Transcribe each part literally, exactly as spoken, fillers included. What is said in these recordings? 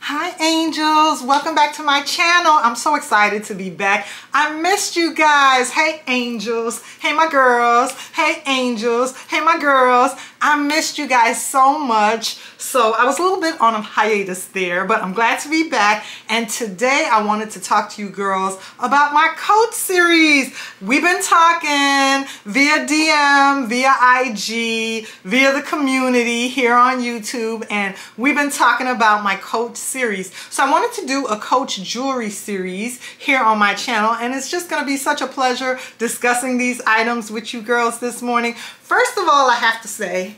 Hi angels, welcome back to my channel. I'm so excited to be back. I missed you guys. Hey angels, hey my girls, hey angels, hey my girls. I missed you guys so much. So I was a little bit on a hiatus there, but I'm glad to be back. And today I wanted to talk to you girls about my coach series. We've been talking via D M, via I G, via the community here on YouTube, and we've been talking about my coach series. So I wanted to do a coach jewelry series here on my channel, and it's just going to be such a pleasure discussing these items with you girls this morning. First of all, I have to say,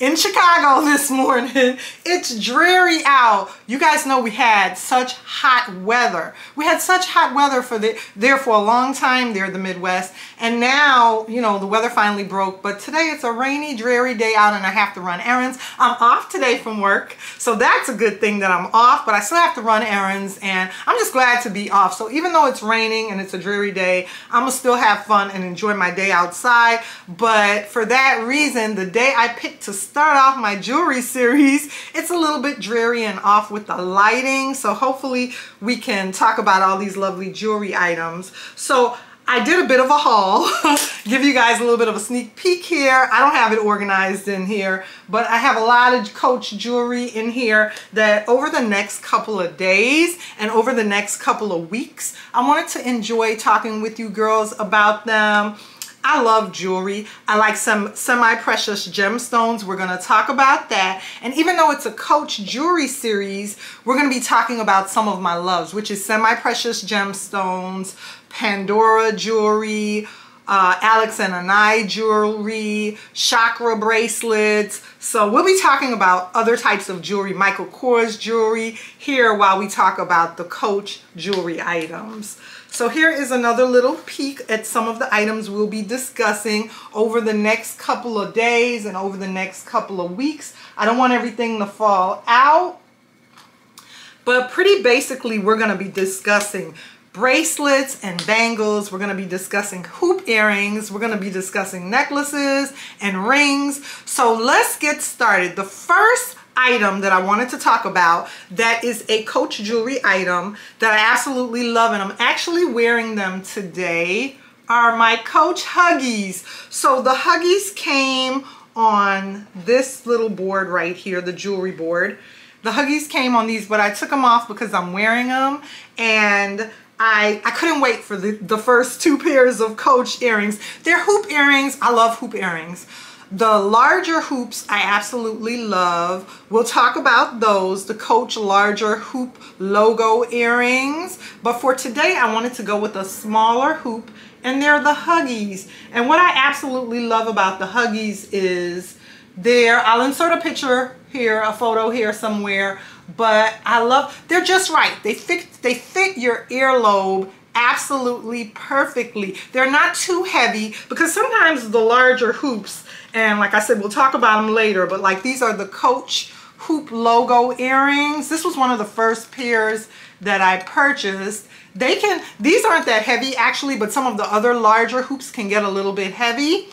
in Chicago this morning, it's dreary out. You guys know we had such hot weather. We had such hot weather for the, there for a long time there in the Midwest. And now, you know, the weather finally broke. But today it's a rainy, dreary day out and I have to run errands. I'm off today from work. So that's a good thing that I'm off, but I still have to run errands and I'm just glad to be off. So even though it's raining and it's a dreary day, I'm gonna still have fun and enjoy my day outside. But for that reason, the day I picked to start off my jewelry series, it's a little bit dreary and off with the lighting, so hopefully we can talk about all these lovely jewelry items. So I did a bit of a haul, give you guys a little bit of a sneak peek here. I don't have it organized in here, but I have a lot of Coach jewelry in here that over the next couple of days and over the next couple of weeks, I wanted to enjoy talking with you girls about them. I love jewelry. I like some semi-precious gemstones. We're going to talk about that. And even though it's a Coach jewelry series, we're going to be talking about some of my loves, which is semi-precious gemstones, Pandora jewelry, uh, Alex and Ani jewelry, chakra bracelets. So we'll be talking about other types of jewelry, Michael Kors jewelry here while we talk about the Coach jewelry items. So here is another little peek at some of the items we'll be discussing over the next couple of days and over the next couple of weeks. I don't want everything to fall out, but pretty basically we're going to be discussing bracelets and bangles. We're going to be discussing hoop earrings. We're going to be discussing necklaces and rings. So let's get started. The first item that I wanted to talk about that is a Coach jewelry item that I absolutely love, and I'm actually wearing them today, are my Coach Huggies. So the Huggies came on this little board right here, the jewelry board. The Huggies came on these, but I took them off because I'm wearing them, and I, I couldn't wait for the, the first two pairs of Coach earrings. They're hoop earrings. I love hoop earrings. The larger hoops I absolutely love. We'll talk about those, the Coach larger hoop logo earrings. But for today, I wanted to go with a smaller hoop, and they're the Huggies. And what I absolutely love about the Huggies is they're, I'll insert a picture here, a photo here somewhere, but I love, they're just right. They fit, they fit your earlobe absolutely perfectly. They're not too heavy because sometimes the larger hoops, and like I said, we'll talk about them later, but like these are the Coach hoop logo earrings. This was one of the first pairs that I purchased. They can, these aren't that heavy actually, but some of the other larger hoops can get a little bit heavy.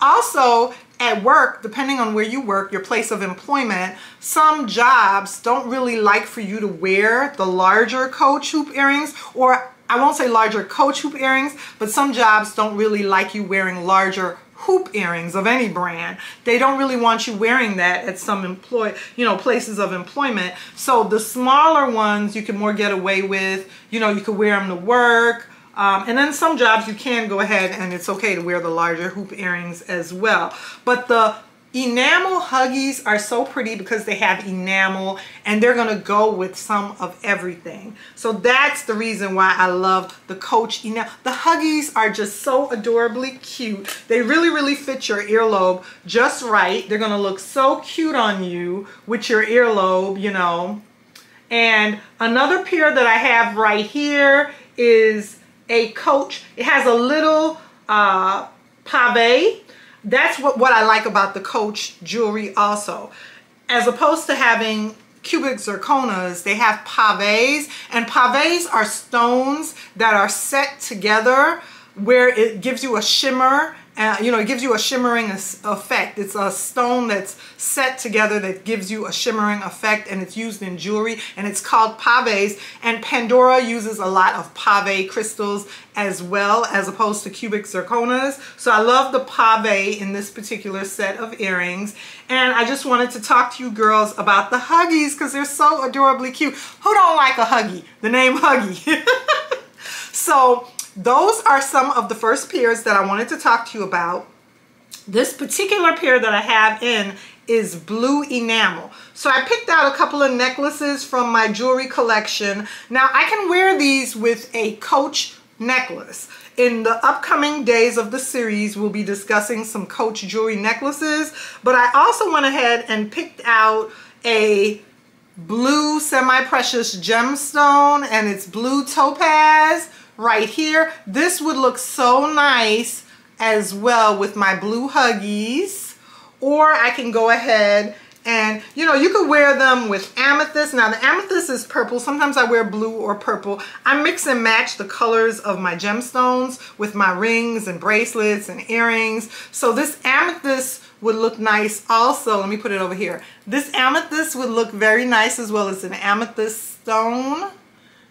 Also, at work, depending on where you work, your place of employment, some jobs don't really like for you to wear the larger Coach hoop earrings, or I won't say larger Coach hoop earrings, but some jobs don't really like you wearing larger hoop earrings of any brand. They don't really want you wearing that at some employ, you know, places of employment. So the smaller ones you can more get away with, you know, you could wear them to work. Um, and then some jobs you can go ahead and it's okay to wear the larger hoop earrings as well. But the enamel Huggies are so pretty because they have enamel and they're going to go with some of everything. So that's the reason why I love the Coach enamel. The Huggies are just so adorably cute. They really, really fit your earlobe just right. They're going to look so cute on you with your earlobe, you know. And another pair that I have right here is a Coach. It has a little uh, pavé. That's what, what I like about the Coach jewelry also. As opposed to having cubic zirconias, they have pavés, and pavés are stones that are set together where it gives you a shimmer Uh, you know, it gives you a shimmering effect. It's a stone that's set together that gives you a shimmering effect, and it's used in jewelry, and it's called pavés. And Pandora uses a lot of pavé crystals as well, as opposed to cubic zirconias. So I love the pavé in this particular set of earrings. And I just wanted to talk to you girls about the Huggies because they're so adorably cute. Who don't like a Huggie? The name Huggie. So those are some of the first pairs that I wanted to talk to you about. This particular pair that I have in is blue enamel. So I picked out a couple of necklaces from my jewelry collection. Now I can wear these with a Coach necklace. In the upcoming days of the series, we'll be discussing some Coach jewelry necklaces, but I also went ahead and picked out a blue semi-precious gemstone, and it's blue topaz right here. This would look so nice as well with my blue Huggies. Or I can go ahead and, you know, you could wear them with amethyst. Now the amethyst is purple. Sometimes I wear blue or purple. I mix and match the colors of my gemstones with my rings and bracelets and earrings. So this amethyst would look nice also. Let me put it over here. This amethyst would look very nice as well as an amethyst stone.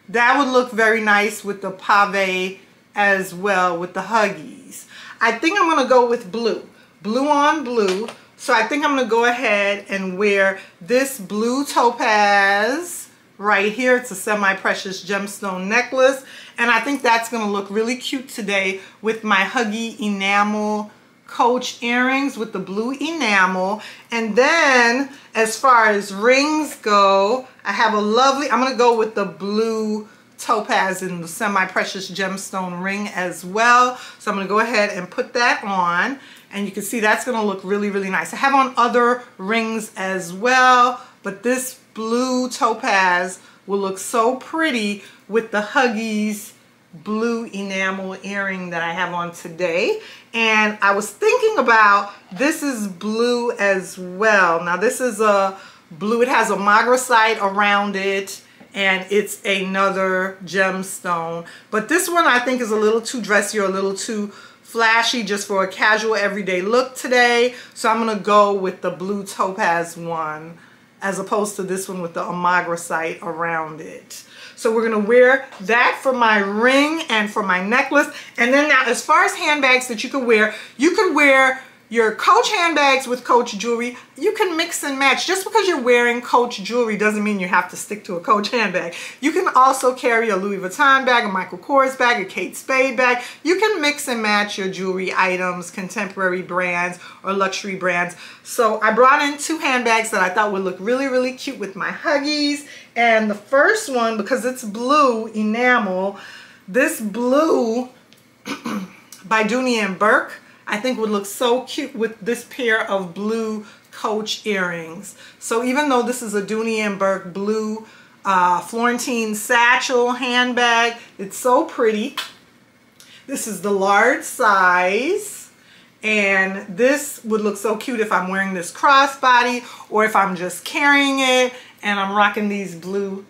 That would look very nice with the pavé as well with the Huggies. I think I'm going to go with blue. Blue on blue. So I think I'm going to go ahead and wear this blue topaz right here. It's a semi-precious gemstone necklace. And I think that's going to look really cute today with my Huggie enamel Coach earrings with the blue enamel. And then as far as rings go, I have a lovely, I'm going to go with the blue topaz and the semi-precious gemstone ring as well. So I'm going to go ahead and put that on, and you can see that's going to look really, really nice. I have on other rings as well, but this blue topaz will look so pretty with the Huggies blue enamel earring that I have on today. And I was thinking about, this is blue as well. Now this is a blue, it has a magrasite around it, and it's another gemstone, but this one I think is a little too dressy or a little too flashy just for a casual everyday look today. So I'm gonna go with the blue topaz one as opposed to this one with the magrasite around it. So we're going to wear that for my ring and for my necklace. And then now as far as handbags that you could wear, you could wear your Coach handbags with Coach jewelry. You can mix and match. Just because you're wearing Coach jewelry doesn't mean you have to stick to a Coach handbag. You can also carry a Louis Vuitton bag, a Michael Kors bag, a Kate Spade bag. You can mix and match your jewelry items, contemporary brands or luxury brands. So I brought in two handbags that I thought would look really, really cute with my Huggies. And the first one, because it's blue enamel, this blue by Dooney and Burke, I think would look so cute with this pair of blue Coach earrings. So even though this is a Dooney and Burke blue uh, Florentine satchel handbag, it's so pretty. This is the large size, and this would look so cute if I'm wearing this crossbody or if I'm just carrying it and I'm rocking these blue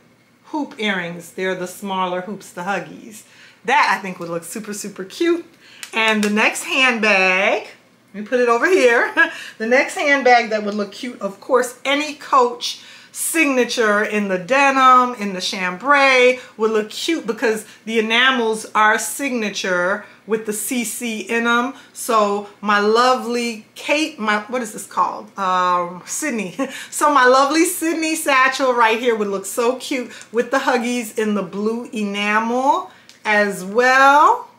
hoop earrings. They're the smaller hoops, the Huggies. That I think would look super, super cute. And the next handbag, let me put it over here. The next handbag that would look cute, of course, any Coach signature in the denim, in the chambray would look cute because the enamels are signature with the C C in them. So my lovely Kate, my, what is this called? Um, Sydney. So my lovely Sydney satchel right here would look so cute with the Huggies in the blue enamel as well.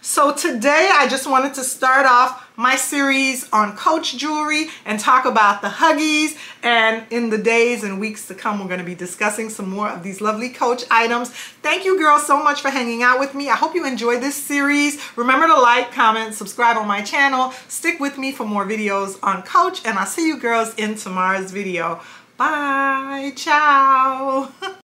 So today I just wanted to start off my series on Coach jewelry and talk about the Huggies, and in the days and weeks to come we're going to be discussing some more of these lovely Coach items. Thank you girls so much for hanging out with me. I hope you enjoyed this series. Remember to like, comment, subscribe on my channel. Stick with me for more videos on Coach, and I'll see you girls in tomorrow's video. Bye. Ciao.